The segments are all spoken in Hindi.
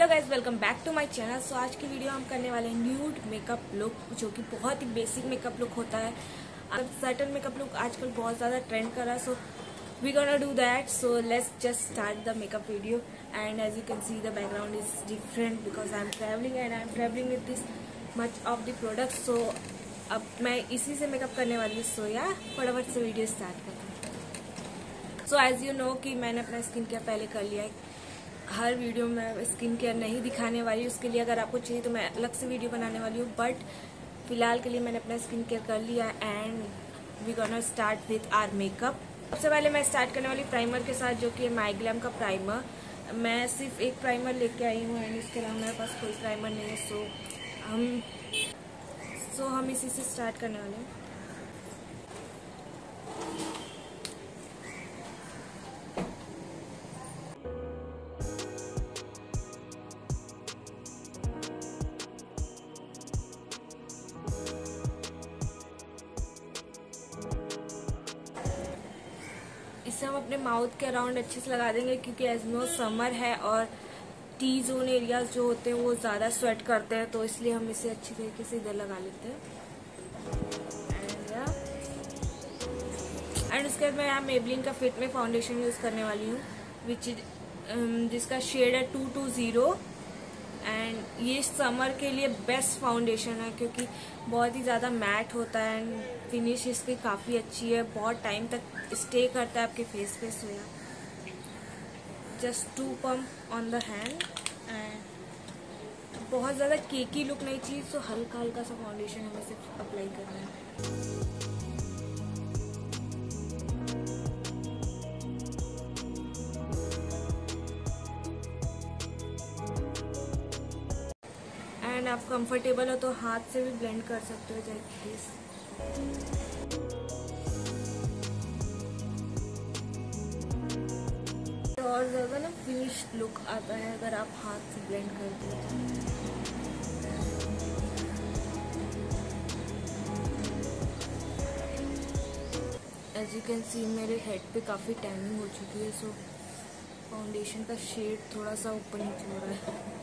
Hello guys, welcome back to my channel. So आज की वीडियो हम करने वाले न्यूड मेकअप लुक, जो कि बहुत ही बेसिक मेकअप लुक होता है। अब सर्टन मेकअप लुक आजकल बहुत ज़्यादा ट्रेंड कर रहा है, so we gonna do that. So let's just start the makeup video and as you can see the background is different because I am travelling with this much of the product. So अब मैं इसी से मेकअप करने वाली हूँ। सो या फटाफट से वीडियो स्टार्ट करते हैं। सो एज यू नो कि मैंने अपना स्किन केयर पहले कर लिया है। हर वीडियो में स्किन केयर नहीं दिखाने वाली, उसके लिए अगर आपको चाहिए तो मैं अलग से वीडियो बनाने वाली हूँ, बट फिलहाल के लिए मैंने अपना स्किन केयर कर लिया and we gonna start with our makeup. सबसे पहले मैं स्टार्ट करने वाली प्राइमर के साथ, जो कि मायग्लैम का प्राइमर। मैं सिर्फ एक प्राइमर लेके आई हूँ एंड इसके अलावा मेरे पास कोई प्राइमर नहीं है। सो हम इसी से स्टार्ट करने वाले हैं। इससे हम अपने माउथ के अराउंड अच्छे से लगा देंगे, क्योंकि एज नो समर है और टी जोन एरियाज जो होते हैं वो ज़्यादा स्वेट करते हैं, तो इसलिए हम इसे अच्छी तरीके से इधर लगा लेते हैं। एंड उसके बाद मैं यहाँ मेबलिन का फिट में फाउंडेशन यूज़ करने वाली हूँ, जिसका शेड है 220। एंड ये समर के लिए बेस्ट फाउंडेशन है, क्योंकि बहुत ही ज़्यादा मैट होता है एंड फिनिश इसकी काफ़ी अच्छी है, बहुत टाइम तक स्टे करता है आपके फेस पे। So just 2 pumps on the hand and बहुत ज़्यादा केकी लुक नहीं चाहिए, तो हल्का हल्का सा फाउंडेशन हमें सिर्फ अप्लाई करना है। आप कंफर्टेबल हो तो हाथ से भी ब्लेंड कर सकते हो, लाइक दिस। और ज़्यादा ना फिनिश लुक आता है अगर आप हाथ से ब्लेंड करते हो। एज यू कैन सी मेरे हेड पे काफ़ी टैनिंग हो चुकी है, सो फाउंडेशन का शेड थोड़ा सा ऊपर नीचे हो रहा है।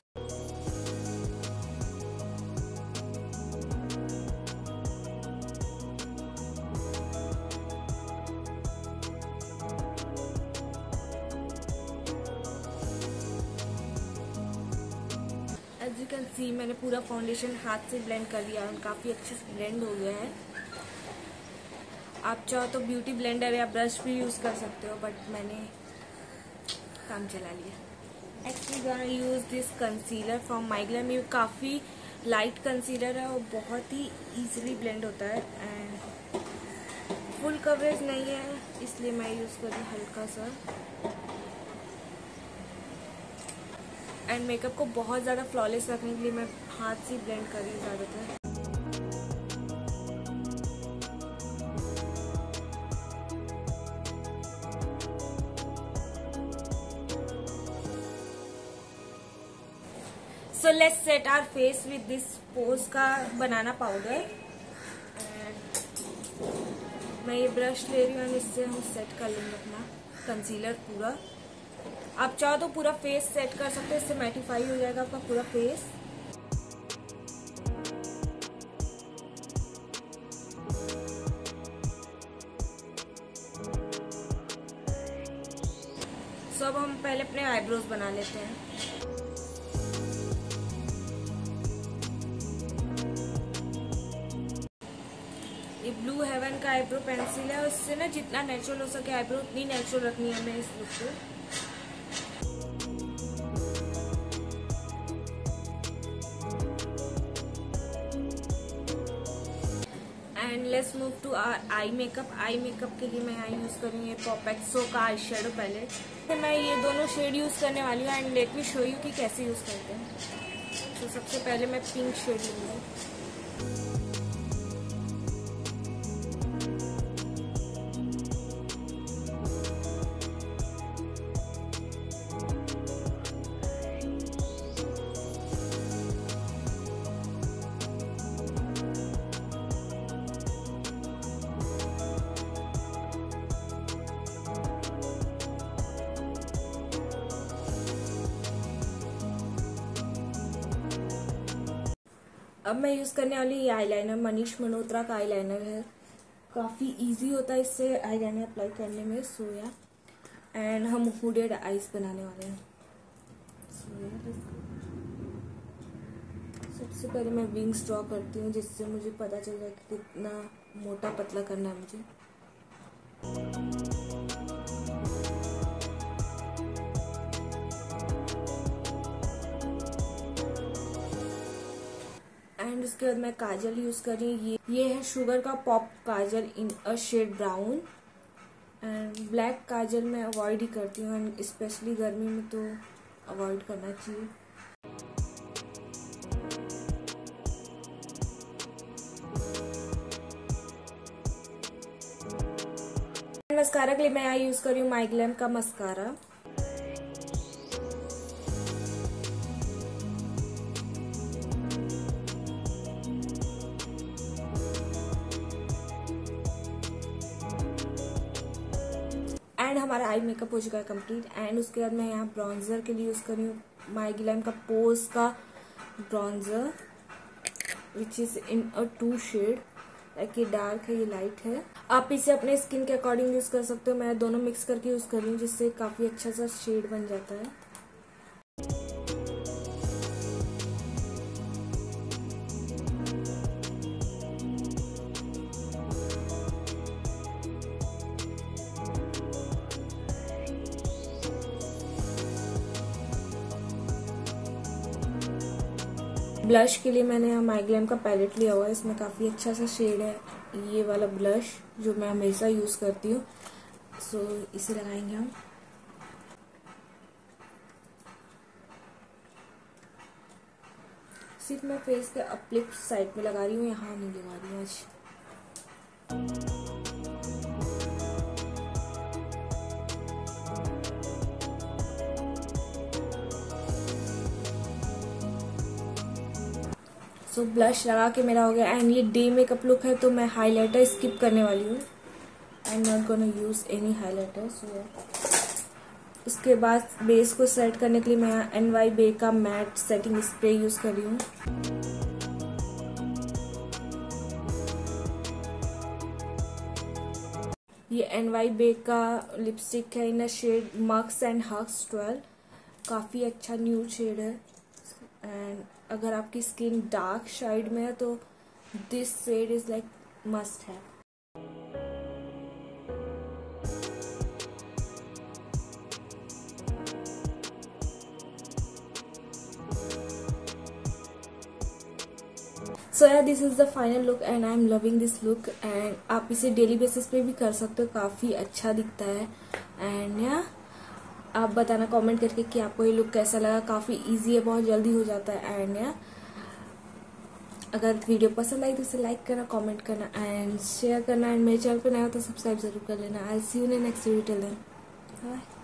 एज यू कैन सी मैंने पूरा फाउंडेशन हाथ से ब्लेंड कर लिया है, काफ़ी अच्छे से ब्लेंड हो गया है। आप चाहो तो ब्यूटी ब्लेंडर या ब्रश भी यूज़ कर सकते हो, बट मैंने काम चला लिया। Actually we gonna use this concealer from MyGlamm. ये काफ़ी लाइट कंसीलर है और बहुत ही ईजिली ब्लेंड होता है एंड फुल कवरेज नहीं है, इसलिए मैं यूज़ कर रही हूँ हल्का सा। एंड मेकअप को बहुत ज़्यादा फ्लॉलेस रखने के लिए मैं हाथ से ब्लेंड कर रही हूँ ज़्यादातर। So let's set our face with this pose का बनाना पाउडर। मैं ये ब्रश ले रही हूँ एंड इससे हम सेट कर लेंगे अपना कंसीलर पूरा। आप चाहो तो पूरा फेस सेट कर सकते हो, इससे मैटिफाई हो जाएगा आपका पूरा फेस। सो अब हम पहले अपने आईब्रोज बना लेते हैं। ये ब्लू हेवन का आईब्रो पेंसिल है, इससे ना जितना नेचुरल हो सके आईब्रो उतनी नेचुरल रखनी है हमें इस लुक को। And let's move to our eye makeup. Eye makeup के लिए मैं यहाँ यूज़ करूँगी पॉपेक्सो का आई शेडो पैलेट। फिर मैं ये दोनों शेड यूज़ करने वाली हूँ and let me show you कि कैसे यूज़ करते हैं। तो सबसे पहले मैं पिंक शेड अब मैं यूज करने वाली ये आईलाइनर मनीष मल्होत्रा का आईलाइनर है। काफी इजी होता है इससे आईलाइनर अप्लाई करने में। सोया एंड हम हुडेड आईज बनाने वाले हैं। सबसे पहले मैं विंग्स ड्रॉ करती हूँ, जिससे मुझे पता चल जाए कि कितना मोटा पतला करना है मुझे। एंड उसके बाद मैं काजल यूज कर रही हूँ। ये है शुगर का pop kajal in a shade brown. And black kajal मैं अवॉइड ही करती हूँ, एंड स्पेशली गर्मी में तो अवॉइड करना चाहिए। मस्कारा के लिए मैं यहाँ यूज कर रही हूँ माइग्लैम का मस्कारा। एंड हमारा आई मेकअप हो चुका है कंप्लीट। एंड उसके बाद मैं यहाँ ब्रॉन्जर के लिए यूज़ कर रही हूँ मायग्लैम का पोज का bronzer, which is in a 2 shade. Like ये डार्क है, ये लाइट है। आप इसे अपने स्किन के अकॉर्डिंग यूज़ कर सकते हो। मैं दोनों मिक्स करके यूज़ कर रही हूँ, जिससे काफ़ी अच्छा सा शेड बन जाता है। ब्लश के लिए मैंने यहाँ मायग्लैम का पैलेट लिया हुआ है। इसमें काफ़ी अच्छा सा शेड है ये वाला ब्लश, जो मैं हमेशा यूज़ करती हूँ। सो इसे लगाएंगे हम। सिर्फ मैं फेस के अपलिफ्ट साइड में लगा रही हूँ, यहाँ नहीं लगा रही हूँ आज। तो ब्लश लगा के मेरा हो गया। एंड ये डे मेकअप लुक है, तो मैं हाइलाइटर स्किप करने वाली हूँ। I am not gonna use any highlighter. So उसके बाद बेस को सेट करने के लिए मैं यहाँ NYB का मैट सेटिंग स्प्रे यूज कर रही हूँ। ये NYB का लिपस्टिक है in a shade mux and हक्स 12। काफ़ी अच्छा न्यू शेड है। एंड अगर आपकी स्किन डार्क शेड में है तो this shade is like must है। सो यार, this is the final look and I am loving this look. And आप इसे डेली बेसिस पे भी कर सकते हो, काफ़ी अच्छा दिखता है। एंड या आप बताना कमेंट करके कि आपको ये लुक कैसा लगा। काफ़ी इजी है, बहुत जल्दी हो जाता है। एंड अगर वीडियो पसंद आई तो इसे लाइक करना, कमेंट करना एंड शेयर करना। एंड मेरे चैनल पर नया हो तो सब्सक्राइब जरूर कर लेना। I see you in next video. Till then bye.